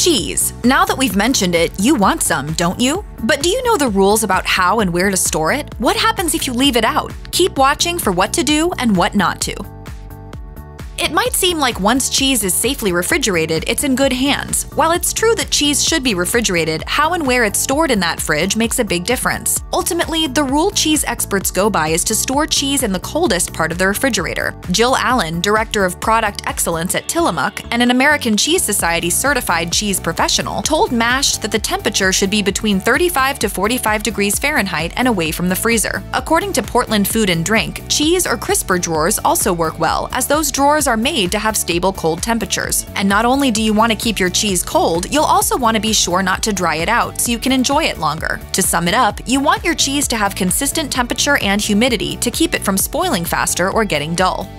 Cheese. Now that we've mentioned it, you want some, don't you? But do you know the rules about how and where to store it? What happens if you leave it out? Keep watching for what to do and what not to. It might seem like once cheese is safely refrigerated, it's in good hands. While it's true that cheese should be refrigerated, how and where it's stored in that fridge makes a big difference. Ultimately, the rule cheese experts go by is to store cheese in the coldest part of the refrigerator. Jill Allen, Director of Product Excellence at Tillamook and an American Cheese Society certified cheese professional, told Mashed that the temperature should be between 35 to 45 degrees Fahrenheit and away from the freezer. According to Portland Food and Drink, cheese or crisper drawers also work well, as those drawers are made to have stable cold temperatures. And not only do you want to keep your cheese cold, you'll also want to be sure not to dry it out so you can enjoy it longer. To sum it up, you want your cheese to have consistent temperature and humidity to keep it from spoiling faster or getting dull.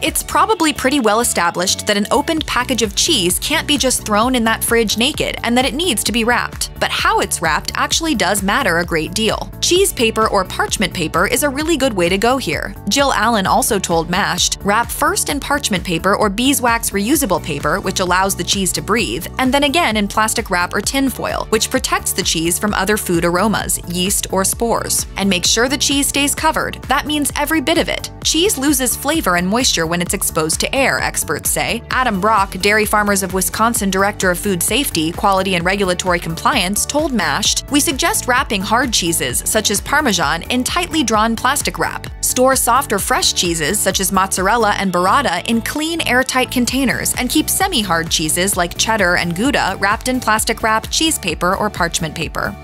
It's probably pretty well established that an opened package of cheese can't be just thrown in that fridge naked and that it needs to be wrapped. But how it's wrapped actually does matter a great deal. Cheese paper or parchment paper is a really good way to go here. Jill Allen also told Mashed, wrap first in parchment paper or beeswax reusable paper, which allows the cheese to breathe, and then again in plastic wrap or tin foil, which protects the cheese from other food aromas, yeast, or spores. And make sure the cheese stays covered. That means every bit of it. Cheese loses flavor and moisture when it's exposed to air, experts say. Adam Brock, Dairy Farmers of Wisconsin Director of Food Safety, Quality and Regulatory Compliance, told Mashed, "We suggest wrapping hard cheeses, such as Parmesan, in tightly drawn plastic wrap. Store soft or fresh cheeses, such as mozzarella and burrata, in clean, airtight containers, and keep semi-hard cheeses like cheddar and gouda wrapped in plastic wrap, cheese paper, or parchment paper."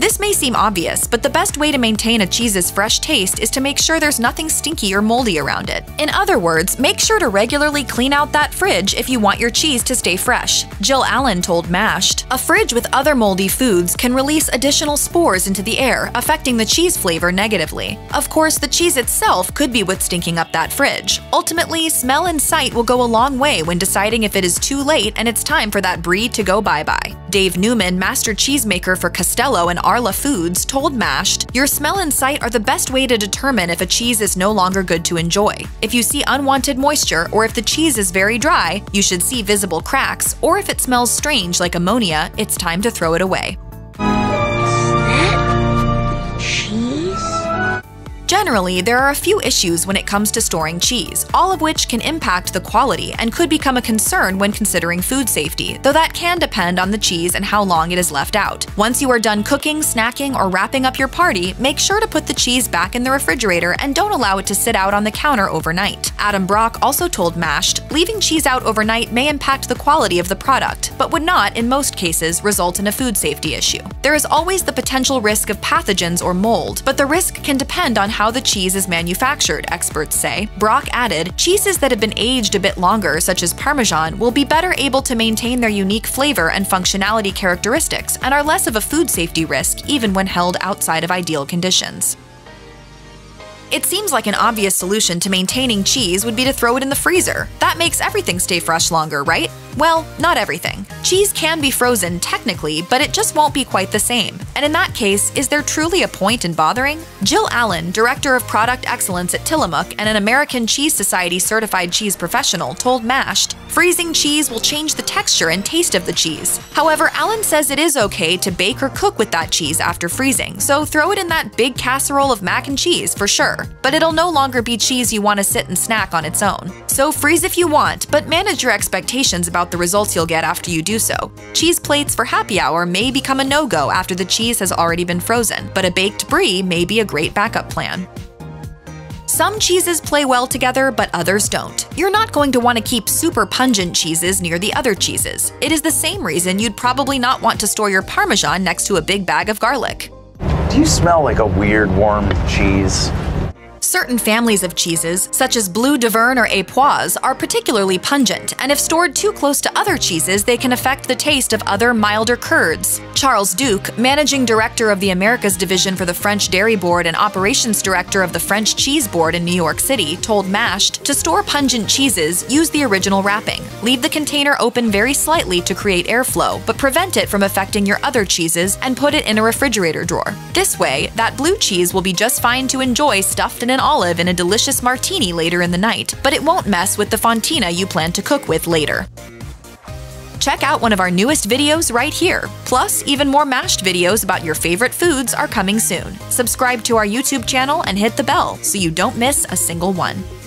This may seem obvious, but the best way to maintain a cheese's fresh taste is to make sure there's nothing stinky or moldy around it. In other words, make sure to regularly clean out that fridge if you want your cheese to stay fresh. Jill Allen told Mashed, "A fridge with other moldy foods can release additional spores into the air, affecting the cheese flavor negatively. Of course, the cheese itself could be what's stinking up that fridge. Ultimately, smell and sight will go a long way when deciding if it is too late and it's time for that brie to go bye-bye." Dave Newman, master cheesemaker for Castello and Arla Foods, told Mashed, "Your smell and sight are the best way to determine if a cheese is no longer good to enjoy. If you see unwanted moisture or if the cheese is very dry, you should see visible cracks, or if it smells strange like ammonia, it's time to throw it away." Generally, there are a few issues when it comes to storing cheese, all of which can impact the quality and could become a concern when considering food safety, though that can depend on the cheese and how long it is left out. Once you are done cooking, snacking, or wrapping up your party, make sure to put the cheese back in the refrigerator and don't allow it to sit out on the counter overnight. Adam Brock also told Mashed, "Leaving cheese out overnight may impact the quality of the product, but would not, in most cases, result in a food safety issue. There is always the potential risk of pathogens or mold, but the risk can depend on how the cheese is manufactured," experts say. Brock added, "Cheeses that have been aged a bit longer, such as Parmesan, will be better able to maintain their unique flavor and functionality characteristics and are less of a food safety risk even when held outside of ideal conditions." It seems like an obvious solution to maintaining cheese would be to throw it in the freezer. That makes everything stay fresh longer, right? Well, not everything. Cheese can be frozen technically, but it just won't be quite the same. And in that case, is there truly a point in bothering? Jill Allen, Director of Product Excellence at Tillamook and an American Cheese Society certified cheese professional, told Mashed, "Freezing cheese will change the texture and taste of the cheese. However, Allen says it is okay to bake or cook with that cheese after freezing, so throw it in that big casserole of mac and cheese for sure. But it'll no longer be cheese you want to sit and snack on its own. So freeze if you want, but manage your expectations about the results you'll get after you do so. Cheese plates for happy hour may become a no-go after the cheese has already been frozen, but a baked brie may be a great backup plan." Some cheeses play well together, but others don't. You're not going to want to keep super pungent cheeses near the other cheeses. It is the same reason you'd probably not want to store your Parmesan next to a big bag of garlic. Do you smell like a weird, warm cheese? Certain families of cheeses, such as Bleu de Verne or Époise, are particularly pungent, and if stored too close to other cheeses, they can affect the taste of other milder curds. Charles Duke, Managing Director of the Americas Division for the French Dairy Board and Operations Director of the French Cheese Board in New York City, told Mashed, "To store pungent cheeses, use the original wrapping. Leave the container open very slightly to create airflow, but prevent it from affecting your other cheeses and put it in a refrigerator drawer. This way, that blue cheese will be just fine to enjoy stuffed in an olive in a delicious martini later in the night, but it won't mess with the fontina you plan to cook with later." check out one of our newest videos right here. Plus, even more Mashed videos about your favorite foods are coming soon. Subscribe to our YouTube channel and hit the bell so you don't miss a single one.